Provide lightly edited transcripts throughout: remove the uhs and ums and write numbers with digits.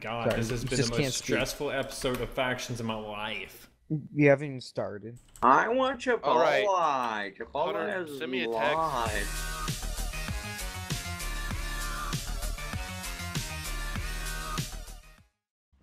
god, sorry, this has been the most stressful episode of Factions in my life. You haven't even started. I want Chipotle. All right. Chipotle is send me a text.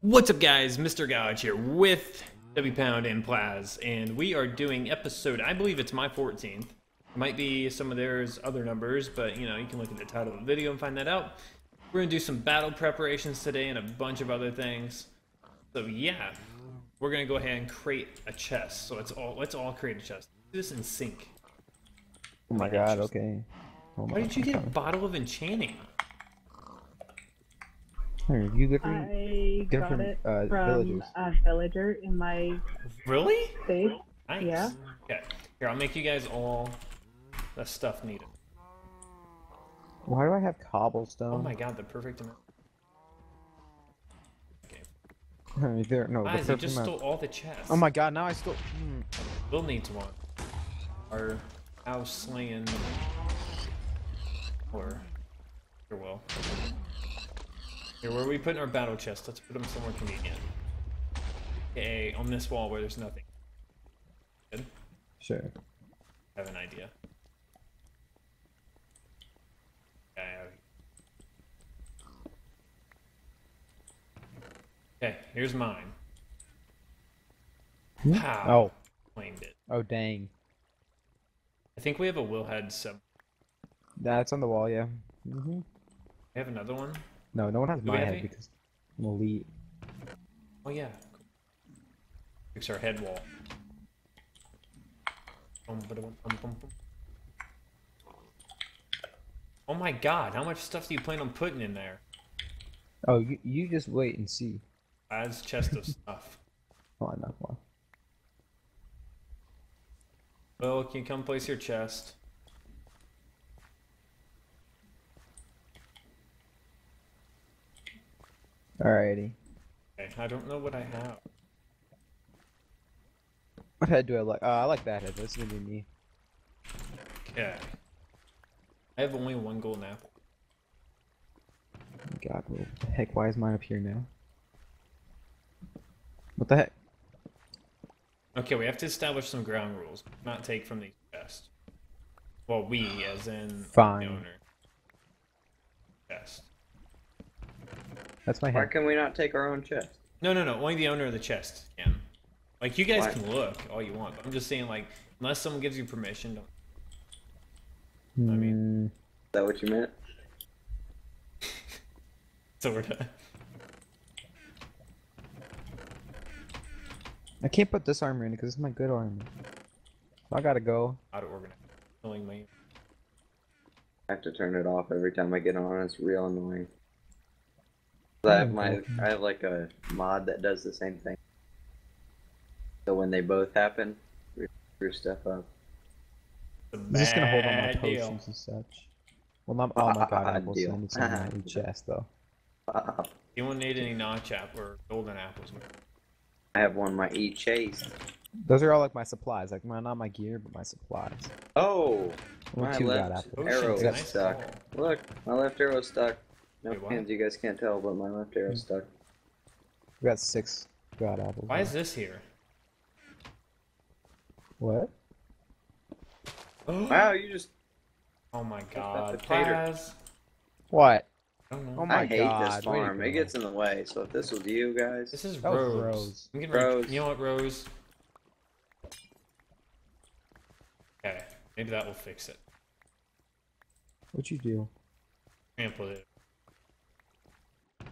What's up, guys? Mr. Ergo here with W Pound and Plaz, and we are doing episode, I believe it's my 14th. Might be some of theirs other numbers, but you know, you can look at the title of the video and find that out. We're gonna do some battle preparations today and a bunch of other things. So yeah, we're gonna go ahead and create a chest. So let's all create a chest. Do this in sync. Oh my god, okay. Why did you get a bottle of enchanting? You different got it from a villager in my really space. Nice. Yeah. Okay. Here, I'll make you guys all the stuff needed. Why do I have cobblestone? Oh my god, the perfect amount. Okay. There, no. Guys, I just stole all the chests. Oh my god, now I stole. Bill needs one. Our house slaying. Or your will. Here, where are we putting our battle chest? Let's put them somewhere convenient. Okay, on this wall where there's nothing. Good? Sure. I have an idea. Okay, here's mine. Pow. Oh. Claimed it. Oh, dang. I think we have a Willhead sub. That's on the wall, yeah. Mm-hmm. We have another one? No, no one has my head because I'm elite. Oh yeah. Fix our head wall. Oh my god, how much stuff do you plan on putting in there? Oh, you just wait and see. That's chest of stuff. Oh, enough one. Well, can you come place your chest? Alrighty. Okay, I don't know what I have. What head do I like? I like that head. That's gonna be me. Okay. I have only one golden apple. God, what the heck? Why is mine up here now? What the heck? Okay, we have to establish some ground rules. Not take from these chests. Well, we, as in the owner. Chest. That's my head. Why can we not take our own chest? No. Only the owner of the chest can. Like, you guys can look all you want, but I'm just saying, like, unless someone gives you permission, don't. I mean. Is that what you meant? So we're done. I can't put this armor in because it's my good armor. So I gotta go. How to organize. Killing me. I have to turn it off every time I get on. It's real annoying. I have like a mod that does the same thing. So when they both happen, we screw stuff up. I'm just gonna hold on my potions and such. Well, not, oh my god, I almost need some in chest though. You won't need any notch apple or golden apples. I have one in my e-chase. Those are all like my supplies, like not my gear, but my supplies. Oh, my left arrow is stuck. Look, my left arrow is stuck. No, wait, you guys can't tell, but my left arrow's stuck. We got 6 god apples. Why is this here? What? Wow, you just... Oh my god, Plaz. What? I don't know. Oh my god, hate this farm. It gets in the way, so if this was you guys... This is Rose. I'm getting Rose. You know what, Rose? Okay, maybe that will fix it. What'd you do? Trample it.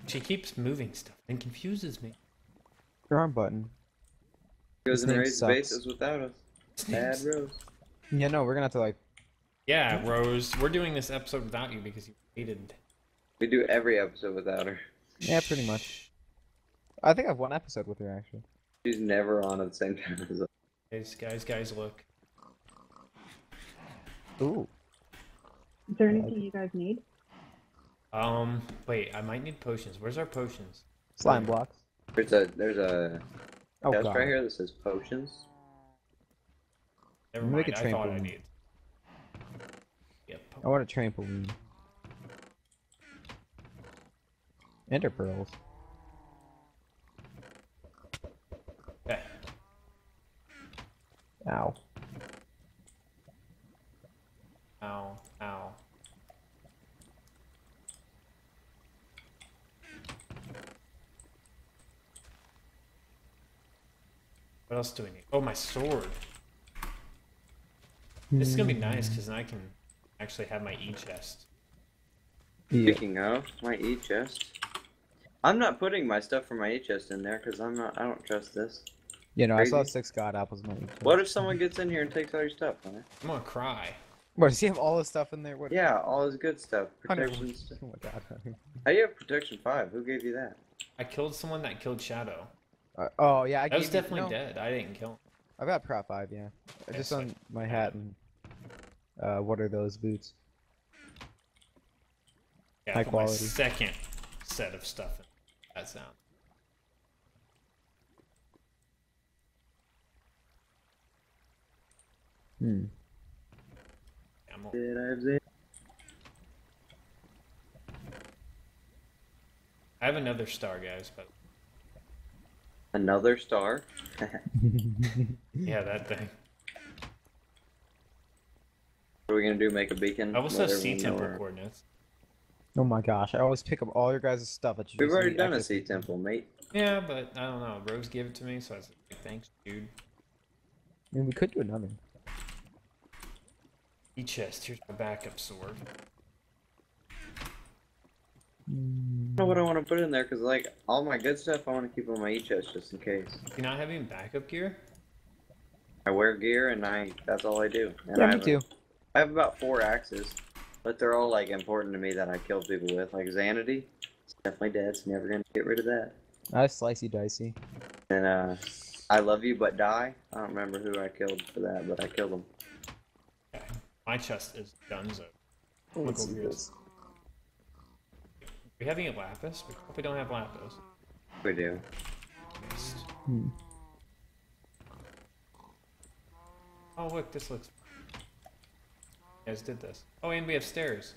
She keeps moving stuff and confuses me. Your arm button. Goes and raises bases without us. Bad Rose. Yeah, no, we're gonna have to like. Yeah, Rose, we're doing this episode without you because you hated. We do every episode without her. Yeah, pretty much. I think I've one episode with her actually. She's never on at the same time as us. Guys, look. Ooh. Is there anything you guys need? Wait, I might need potions. Where's our potions? Slime blocks. There's a chest right here that says potions. Never mind, I thought I need. Yep. I want a trampoline. Ender pearls. What else do we need? Oh, my sword. This is gonna be nice because now I can actually have my E chest. Speaking of my E chest, I'm not putting my stuff from my E chest in there because I'm not. I don't trust this. You know, crazy. I saw 6 god apples. What if someone gets in here and takes all your stuff? Man? I'm gonna cry. What, does he have all his stuff in there? What? Yeah, all his good stuff. Protection stuff. Oh my god. How do you have protection 5? Who gave you that? I killed someone that killed Shadow. Oh yeah, I was definitely dead. I didn't kill him. I've got prop 5, yeah. Okay, just on my hat and what are those boots? Yeah, high quality. My second set of stuff in that sound. I have another star, guys, but another star? Yeah, that thing. What are we gonna do, make a beacon? I also have sea temple coordinates. Oh my gosh, I always pick up all your guys' stuff that you We've already done a sea temple, mate. Yeah, but I don't know, Rose gave it to me, so I said, thanks, dude. I mean, we could do another. E-chest, here's my backup sword. I don't know what I want to put in there, because like, all my good stuff I want to keep on my E-chest just in case. You not having backup gear? I wear gear and that's all I do. And yeah, me too. I have about 4 axes, but they're all like important to me that I kill people with. Like Xanity, it's definitely dead, it's never going to get rid of that. I was Slicey Dicey. And I love you but die. I don't remember who I killed for that, but I killed them. Okay. My chest is dunzo. Let's see this. Are we having a lapis? We probably don't have lapis. We do. Oh look, this looks... You guys did this. Oh, and we have stairs.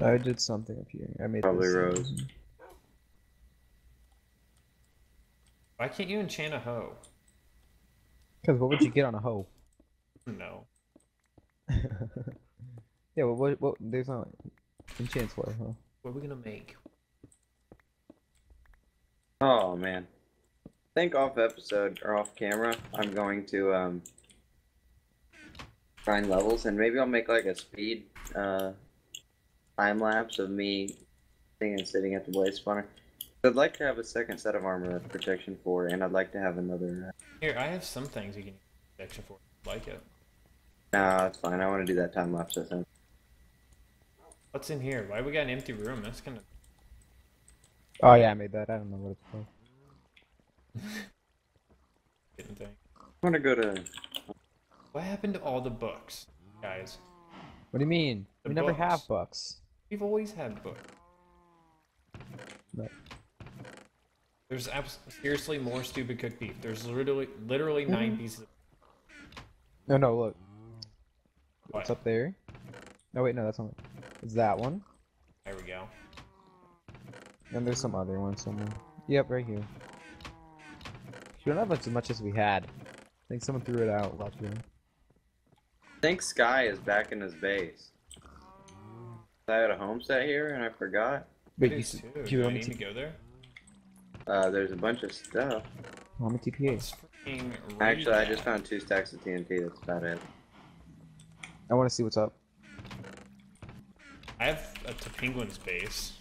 I did something up here. I made probably this. Rose. Why can't you enchant a hoe? Because what would you get on a hoe? No. Yeah, well, what there's not enchant for a hoe. What are we gonna make? Oh man, I think off episode or off camera, I'm going to find levels and maybe I'll make like a speed time lapse of me sitting at the blaze spawner. I'd like to have a second set of armor of protection 4, and I'd like to have another. Here, I have some things you can use protection 4. Like it. Nah, that's fine. I want to do that time lapse. I think. What's in here? Why we got an empty room? That's gonna... Oh yeah, I made that. I don't know what it's called. Didn't think. I wanna go to... What happened to all the books, guys? What do you mean? We never have books. We've always had books. No. There's seriously more stupid cooked beef. There's literally 9 pieces of... No, look. What? It's up there. No, wait, no, that's not... It's that one. There we go. And there's some other one somewhere. Yep, right here. We don't have as much as we had. I think someone threw it out. Luckily. I think Sky is back in his base. I had a homestead here and I forgot. Wait, do you want me to go there? There's a bunch of stuff. Well, I'm a TPA. Actually, I just found 2 stacks of TNT. That's about it. I want to see what's up. I have a penguin's base.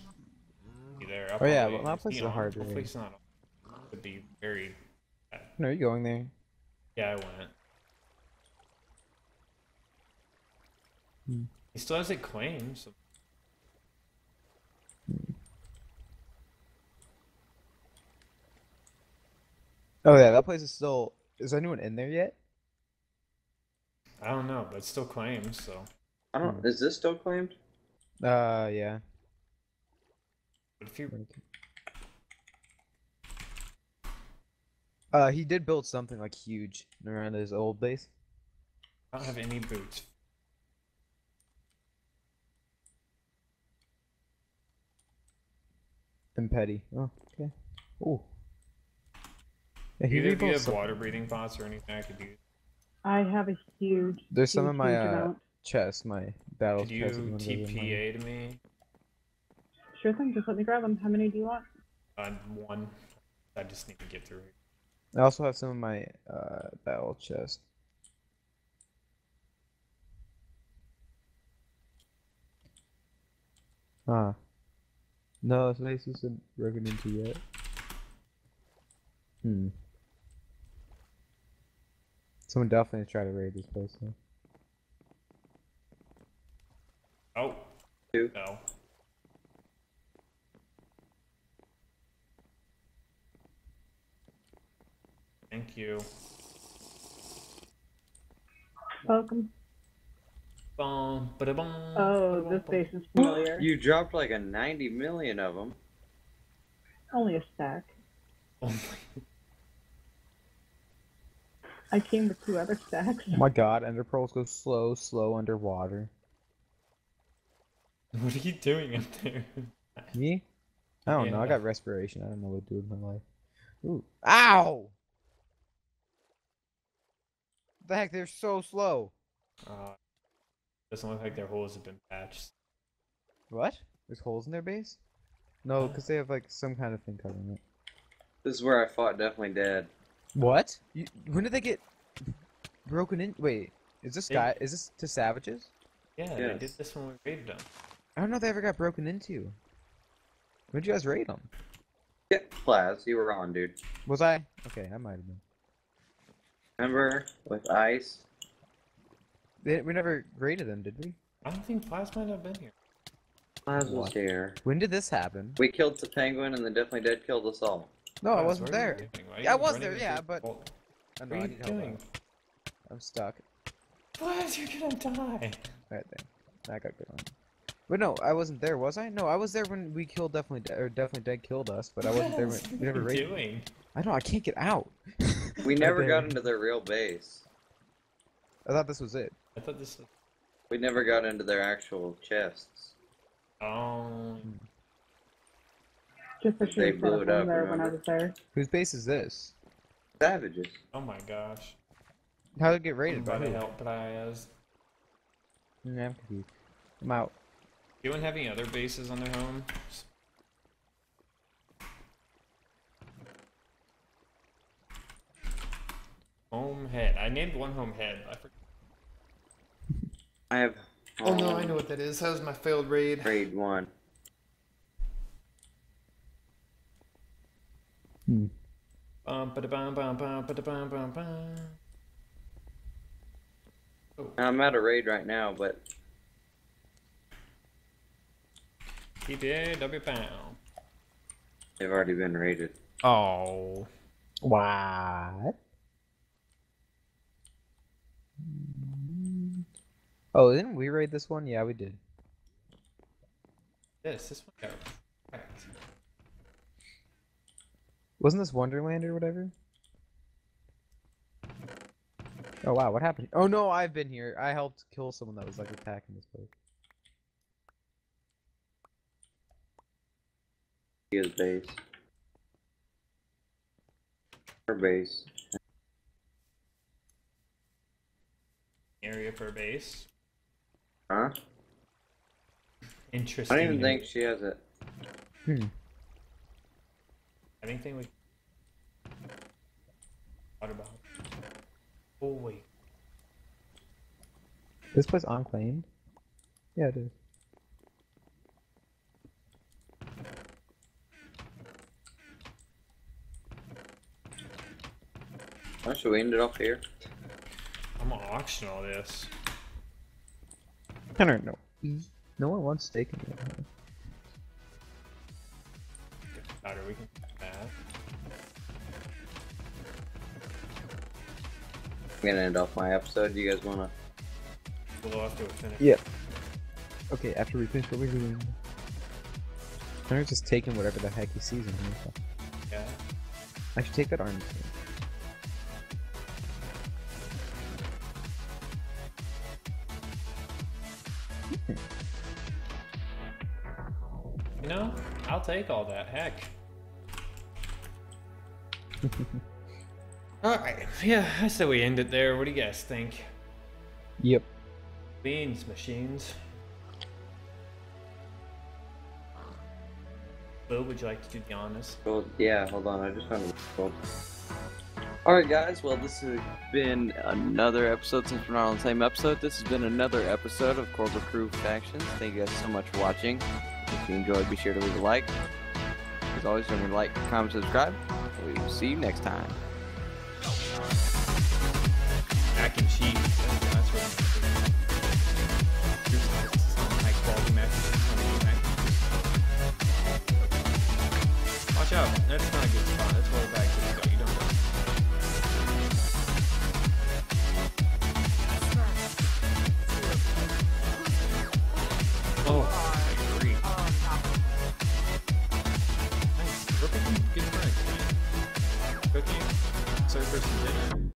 There. Oh yeah, well, that place is a hard one. Hopefully it's not. It would be very bad. No, you're going there. Yeah, I went. He still has a claim, so... Oh yeah, that place is still... Is anyone in there yet? I don't know, but it's still claimed, so... I don't... Is this still claimed? Yeah. But if you... he did build something like huge around his old base. I don't have any boots. And petty. Oh, okay. Ooh. Yeah, either if you have water breathing pots or anything I could do. I have a huge... There's some of my, chest, my battle chest. Could you TPA to me? Sure thing, just let me grab them. How many do you want? One. I just need to get through here. I also have some of my battle chest. Huh. No, this place isn't broken into yet. Hmm. Someone definitely tried to raid this place though. Oh. Dude. No. Thank you. Welcome. Bum, ba-da-bum, oh, ba-da-bum, this face is familiar. You dropped like a 90 million of them. Only a stack. Oh my. I came with 2 other stacks. Oh my god, ender pearls go slow, slow underwater. What are you doing up there? Me? I don't know, I got respiration. I don't know what to do with my life. Ooh. Ow! What the heck, they're so slow. Doesn't look like their holes have been patched. What? There's holes in their base? No, because they have like some kind of thing covering it. This is where I fought Definitely Dead. What? You, when did they get broken in? Wait, is this guy? Is this to savages? Yeah, yes. They did this when we raided them. I don't know if they ever got broken into. When did you guys raid them? Yeah, Plaz, you were on, dude. Was I? Okay, I might have been. Remember with ice? We never raided them, did we? I don't think Plaz might have been here. Plaz was here. When did this happen? We killed the penguin, and the Definitely Dead killed us all. No, I wasn't there. Yeah, I was there. Yeah, but I know, what are you doing? I'm stuck. Plaz, you're gonna die. Right there. I got good one. But no, I wasn't there, was I? No, I was there when we killed Definitely Dead, or Definitely Dead killed us, but I wasn't there when we never raided. What are you doing? I know, I can't get out. We never got into their real base. I thought this was it. I thought this was... We never got into their actual chests. Just the they blew it up there when I was there. Whose base is this? Savages. Oh my gosh. How did it get raided by who? Help, Plaz. I'm confused. I'm out. Do anyone have any other bases on their home? Home head. I named one home head. I forgot. I have. Oh no, I know what that is. That was my failed raid. Raid 1. Hmm. Oh. I'm at a raid right now, but. TPA W Pound. They've already been raided. Oh. What? Oh, didn't we raid this one? Yeah, we did. This one got wrecked. Wasn't this Wonderland or whatever? Oh wow, what happened? Oh no, I've been here. I helped kill someone that was like attacking this place. His base. Her base. Area of her base. Huh? Interesting. I don't even think she has it. Hmm. Anything we thought about. Oh wait. This place unclaimed? Yeah, it is. Why should we end it off here? I'm gonna auction all this. I don't know. No one wants steak in here. Powder, we can do that. I'm gonna end off my episode. Do you guys wanna? We'll have to finish. Yep. Okay, after we finish what we're doing, I'm just taking whatever the heck he sees in here. Yeah. I should take that arm. You know, I'll take all that, heck. Alright, yeah, I say we end it there. What do you guys think? Yep. Beans, machines. Bill, would you like to do the honors? Well, yeah, hold on, I just found a Alright guys, well this has been another episode, since we're not on the same episode, this has been another episode of Corporate Crew Factions. Thank you guys so much for watching. If you enjoyed, be sure to leave a like. As always, remember to like, comment, subscribe. We will see you next time. Mac and cheese. That's what watch out, that's not a good spot, that's well back to the spot, you don't know. Oh, I agree. Nice, we're picking good friends, man. Cooking, serve for some dinner.